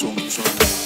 Zoom.